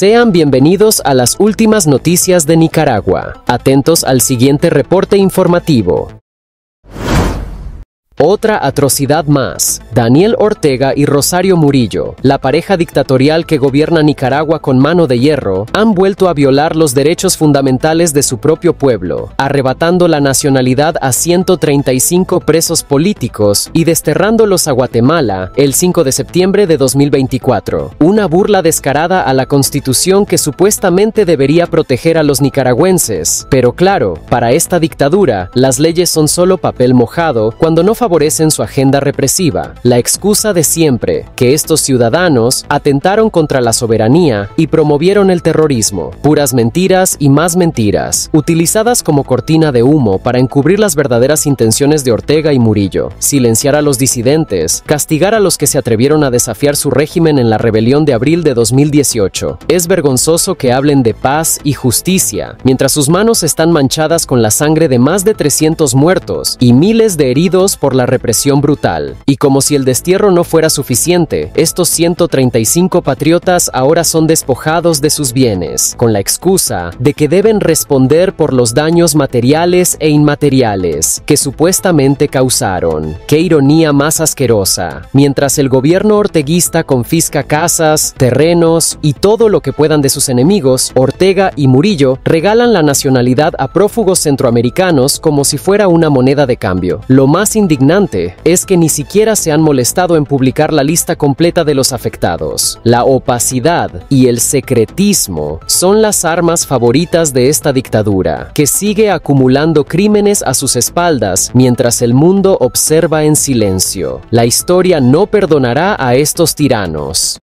Sean bienvenidos a las últimas noticias de Nicaragua. Atentos al siguiente reporte informativo. Otra atrocidad más. Daniel Ortega y Rosario Murillo, la pareja dictatorial que gobierna Nicaragua con mano de hierro, han vuelto a violar los derechos fundamentales de su propio pueblo, arrebatando la nacionalidad a 135 presos políticos y desterrándolos a Guatemala el 5 de septiembre de 2024. Una burla descarada a la Constitución que supuestamente debería proteger a los nicaragüenses. Pero claro, para esta dictadura, las leyes son solo papel mojado cuando no favorecen su agenda represiva. La excusa de siempre, que estos ciudadanos atentaron contra la soberanía y promovieron el terrorismo. Puras mentiras y más mentiras, utilizadas como cortina de humo para encubrir las verdaderas intenciones de Ortega y Murillo: silenciar a los disidentes, castigar a los que se atrevieron a desafiar su régimen en la rebelión de abril de 2018. Es vergonzoso que hablen de paz y justicia, mientras sus manos están manchadas con la sangre de más de 300 muertos y miles de heridos por la represión brutal. Y como si el destierro no fuera suficiente, estos 135 patriotas ahora son despojados de sus bienes, con la excusa de que deben responder por los daños materiales e inmateriales que supuestamente causaron. ¡Qué ironía más asquerosa! Mientras el gobierno orteguista confisca casas, terrenos y todo lo que puedan de sus enemigos, Ortega y Murillo regalan la nacionalidad a prófugos centroamericanos como si fuera una moneda de cambio. Lo más indignante es que ni siquiera se han molestado en publicar la lista completa de los afectados. La opacidad y el secretismo son las armas favoritas de esta dictadura, que sigue acumulando crímenes a sus espaldas mientras el mundo observa en silencio. La historia no perdonará a estos tiranos.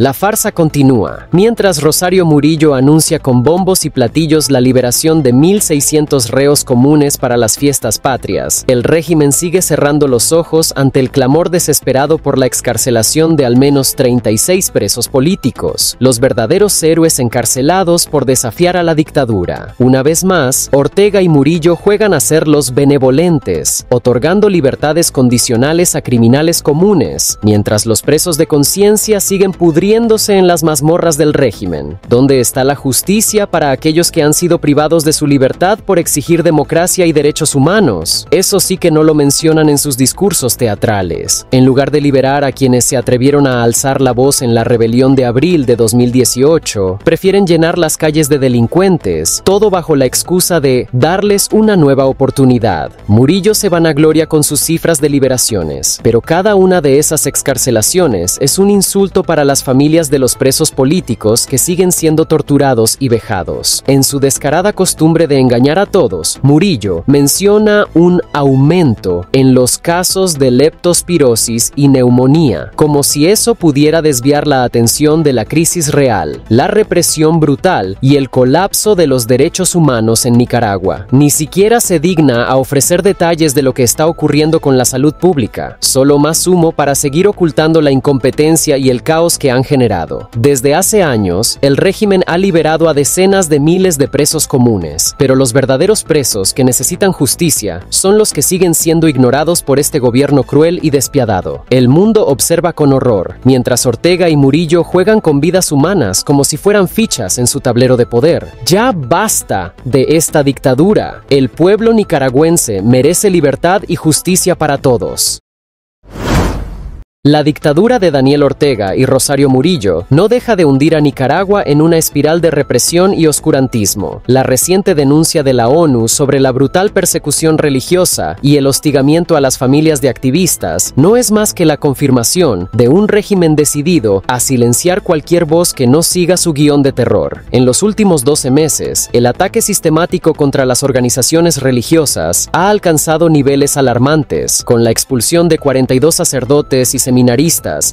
La farsa continúa. Mientras Rosario Murillo anuncia con bombos y platillos la liberación de 1.600 reos comunes para las fiestas patrias, el régimen sigue cerrando los ojos ante el clamor desesperado por la excarcelación de al menos 36 presos políticos, los verdaderos héroes encarcelados por desafiar a la dictadura. Una vez más, Ortega y Murillo juegan a ser los benevolentes, otorgando libertades condicionales a criminales comunes, mientras los presos de conciencia siguen pudriendo en las mazmorras del régimen. ¿Dónde está la justicia para aquellos que han sido privados de su libertad por exigir democracia y derechos humanos? Eso sí que no lo mencionan en sus discursos teatrales. En lugar de liberar a quienes se atrevieron a alzar la voz en la rebelión de abril de 2018, prefieren llenar las calles de delincuentes, todo bajo la excusa de darles una nueva oportunidad. Murillo se vanagloria con sus cifras de liberaciones, pero cada una de esas excarcelaciones es un insulto para las familias de los presos políticos que siguen siendo torturados y vejados. En su descarada costumbre de engañar a todos, Murillo menciona un aumento en los casos de leptospirosis y neumonía, como si eso pudiera desviar la atención de la crisis real, la represión brutal y el colapso de los derechos humanos en Nicaragua. Ni siquiera se digna a ofrecer detalles de lo que está ocurriendo con la salud pública, solo más humo para seguir ocultando la incompetencia y el caos que han generado. Desde hace años, el régimen ha liberado a decenas de miles de presos comunes, pero los verdaderos presos que necesitan justicia son los que siguen siendo ignorados por este gobierno cruel y despiadado. El mundo observa con horror, mientras Ortega y Murillo juegan con vidas humanas como si fueran fichas en su tablero de poder. ¡Ya basta de esta dictadura! El pueblo nicaragüense merece libertad y justicia para todos. La dictadura de Daniel Ortega y Rosario Murillo no deja de hundir a Nicaragua en una espiral de represión y oscurantismo. La reciente denuncia de la ONU sobre la brutal persecución religiosa y el hostigamiento a las familias de activistas no es más que la confirmación de un régimen decidido a silenciar cualquier voz que no siga su guión de terror. En los últimos 12 meses, el ataque sistemático contra las organizaciones religiosas ha alcanzado niveles alarmantes, con la expulsión de 42 sacerdotes y seminaristas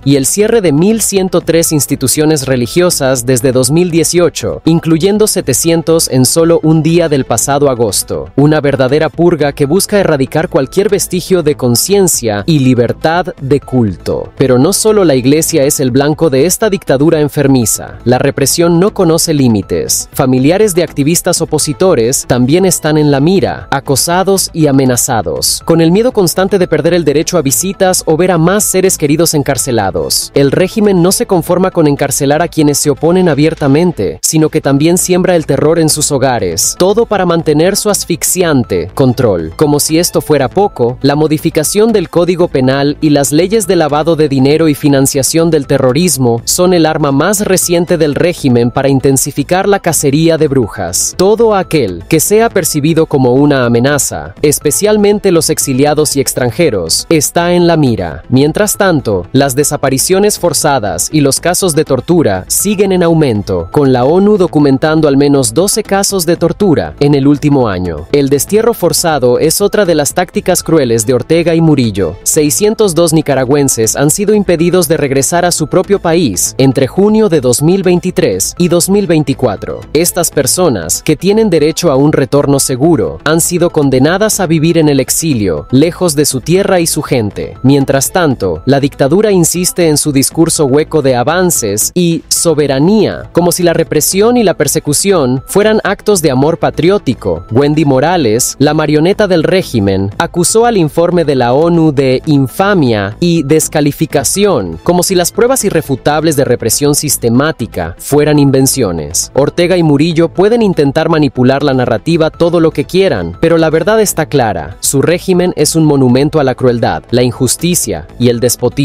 y el cierre de 1.103 instituciones religiosas desde 2018, incluyendo 700 en solo un día del pasado agosto. Una verdadera purga que busca erradicar cualquier vestigio de conciencia y libertad de culto. Pero no solo la iglesia es el blanco de esta dictadura enfermiza. La represión no conoce límites. Familiares de activistas opositores también están en la mira, acosados y amenazados, con el miedo constante de perder el derecho a visitas o ver a más seres que queridos encarcelados. El régimen no se conforma con encarcelar a quienes se oponen abiertamente, sino que también siembra el terror en sus hogares, todo para mantener su asfixiante control. Como si esto fuera poco, la modificación del Código Penal y las leyes de lavado de dinero y financiación del terrorismo son el arma más reciente del régimen para intensificar la cacería de brujas. Todo aquel que sea percibido como una amenaza, especialmente los exiliados y extranjeros, está en la mira. Mientras tanto, las desapariciones forzadas y los casos de tortura siguen en aumento, con la ONU documentando al menos 12 casos de tortura en el último año. El destierro forzado es otra de las tácticas crueles de Ortega y Murillo. 602 nicaragüenses han sido impedidos de regresar a su propio país entre junio de 2023 y 2024. Estas personas, que tienen derecho a un retorno seguro, han sido condenadas a vivir en el exilio, lejos de su tierra y su gente. Mientras tanto, la dictadura insiste en su discurso hueco de avances y soberanía, como si la represión y la persecución fueran actos de amor patriótico. Wendy Morales, la marioneta del régimen, acusó al informe de la ONU de infamia y descalificación, como si las pruebas irrefutables de represión sistemática fueran invenciones. Ortega y Murillo pueden intentar manipular la narrativa todo lo que quieran, pero la verdad está clara: su régimen es un monumento a la crueldad, la injusticia y el despotismo.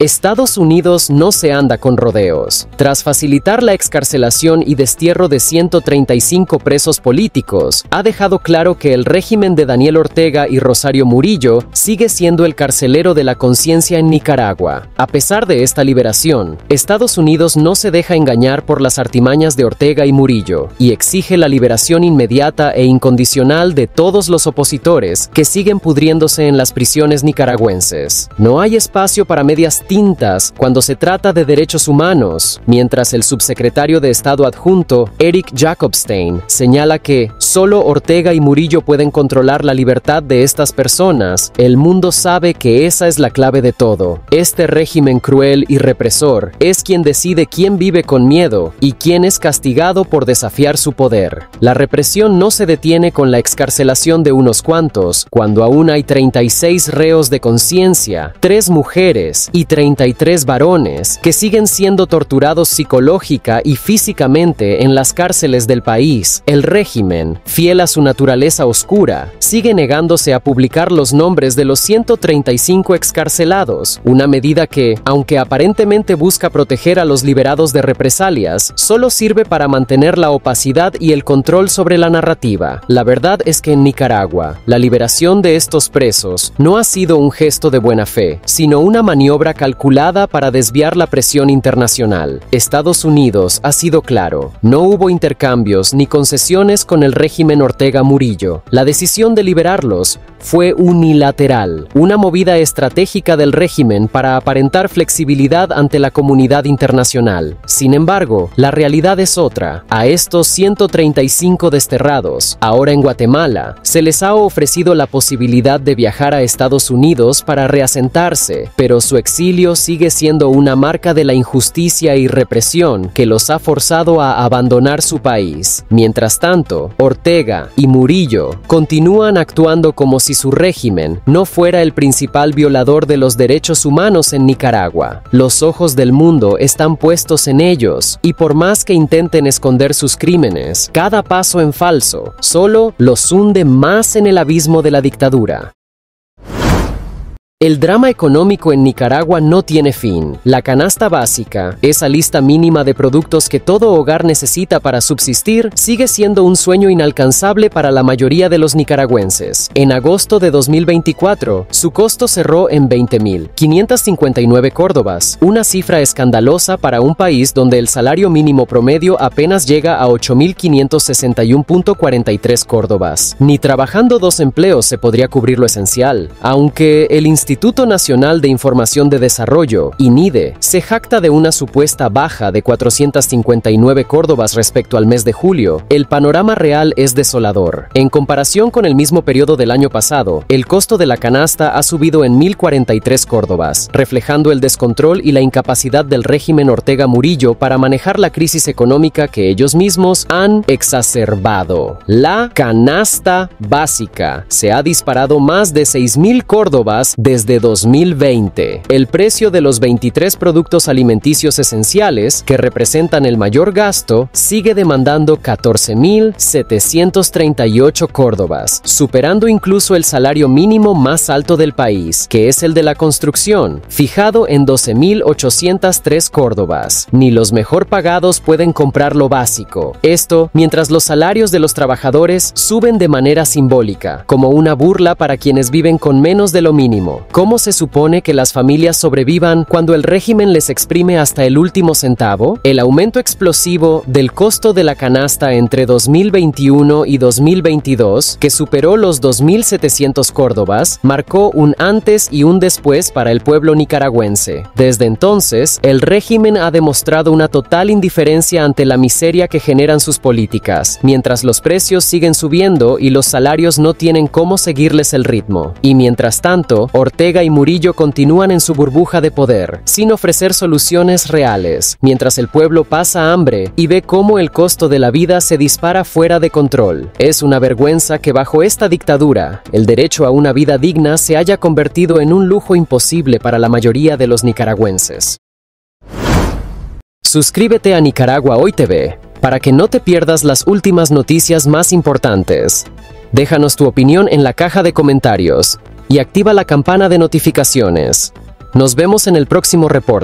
Estados Unidos no se anda con rodeos. Tras facilitar la excarcelación y destierro de 135 presos políticos, ha dejado claro que el régimen de Daniel Ortega y Rosario Murillo sigue siendo el carcelero de la conciencia en Nicaragua. A pesar de esta liberación, Estados Unidos no se deja engañar por las artimañas de Ortega y Murillo y exige la liberación inmediata e incondicional de todos los opositores que siguen pudriéndose en las prisiones nicaragüenses. No hay espacio para medias tintas cuando se trata de derechos humanos, mientras el subsecretario de Estado adjunto, Eric Jacobstein, señala que solo Ortega y Murillo pueden controlar la libertad de estas personas. El mundo sabe que esa es la clave de todo. Este régimen cruel y represor es quien decide quién vive con miedo y quién es castigado por desafiar su poder. La represión no se detiene con la excarcelación de unos cuantos, cuando aún hay 36 reos de conciencia, 3 mujeres y 33 varones que siguen siendo torturados psicológica y físicamente en las cárceles del país. El régimen, fiel a su naturaleza oscura, sigue negándose a publicar los nombres de los 135 excarcelados, una medida que, aunque aparentemente busca proteger a los liberados de represalias, solo sirve para mantener la opacidad y el control sobre la narrativa. La verdad es que en Nicaragua, la liberación de estos presos no ha sido un gesto de buena fe, sino una maniobra calculada para desviar la presión internacional. Estados Unidos ha sido claro: no hubo intercambios ni concesiones con el régimen Ortega-Murillo. La decisión de liberarlos fue unilateral, una movida estratégica del régimen para aparentar flexibilidad ante la comunidad internacional. Sin embargo, la realidad es otra. A estos 135 desterrados, ahora en Guatemala, se les ha ofrecido la posibilidad de viajar a Estados Unidos para reasentarse, pero su exilio sigue siendo una marca de la injusticia y represión que los ha forzado a abandonar su país. Mientras tanto, Ortega y Murillo continúan actuando como si su régimen no fuera el principal violador de los derechos humanos en Nicaragua. Los ojos del mundo están puestos en ellos, y por más que intenten esconder sus crímenes, cada paso en falso solo los hunde más en el abismo de la dictadura. El drama económico en Nicaragua no tiene fin. La canasta básica, esa lista mínima de productos que todo hogar necesita para subsistir, sigue siendo un sueño inalcanzable para la mayoría de los nicaragüenses. En agosto de 2024, su costo cerró en 20.559 córdobas, una cifra escandalosa para un país donde el salario mínimo promedio apenas llega a 8.561.43 córdobas. Ni trabajando 2 empleos se podría cubrir lo esencial, aunque el Instituto Nacional de Información de Desarrollo, INIDE, se jacta de una supuesta baja de 459 córdobas respecto al mes de julio. El panorama real es desolador. En comparación con el mismo periodo del año pasado, el costo de la canasta ha subido en 1.043 córdobas, reflejando el descontrol y la incapacidad del régimen Ortega-Murillo para manejar la crisis económica que ellos mismos han exacerbado. La canasta básica se ha disparado más de 6.000 córdobas desde desde 2020. El precio de los 23 productos alimenticios esenciales, que representan el mayor gasto, sigue demandando 14.738 córdobas, superando incluso el salario mínimo más alto del país, que es el de la construcción, fijado en 12.803 córdobas. Ni los mejor pagados pueden comprar lo básico. Esto, mientras los salarios de los trabajadores suben de manera simbólica, como una burla para quienes viven con menos de lo mínimo. ¿Cómo se supone que las familias sobrevivan cuando el régimen les exprime hasta el último centavo? El aumento explosivo del costo de la canasta entre 2021 y 2022, que superó los 2.700 córdobas, marcó un antes y un después para el pueblo nicaragüense. Desde entonces, el régimen ha demostrado una total indiferencia ante la miseria que generan sus políticas, mientras los precios siguen subiendo y los salarios no tienen cómo seguirles el ritmo. Y mientras tanto, Ortega y Murillo continúan en su burbuja de poder, sin ofrecer soluciones reales, mientras el pueblo pasa hambre y ve cómo el costo de la vida se dispara fuera de control. Es una vergüenza que bajo esta dictadura, el derecho a una vida digna se haya convertido en un lujo imposible para la mayoría de los nicaragüenses. Suscríbete a Nicaragua Hoy TV para que no te pierdas las últimas noticias más importantes. Déjanos tu opinión en la caja de comentarios y activa la campana de notificaciones. Nos vemos en el próximo reporte.